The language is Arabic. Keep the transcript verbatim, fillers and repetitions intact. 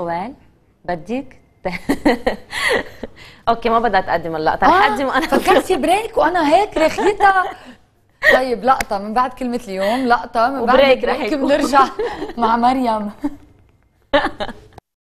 طوال بديك اوكي ما بدها تقدم اللقطه رح اقدم انا فكرتي بريك وانا هيك رخيتها. طيب لقطه من بعد كلمه اليوم، لقطه من بعد بريك رح بنرجع مع مريم.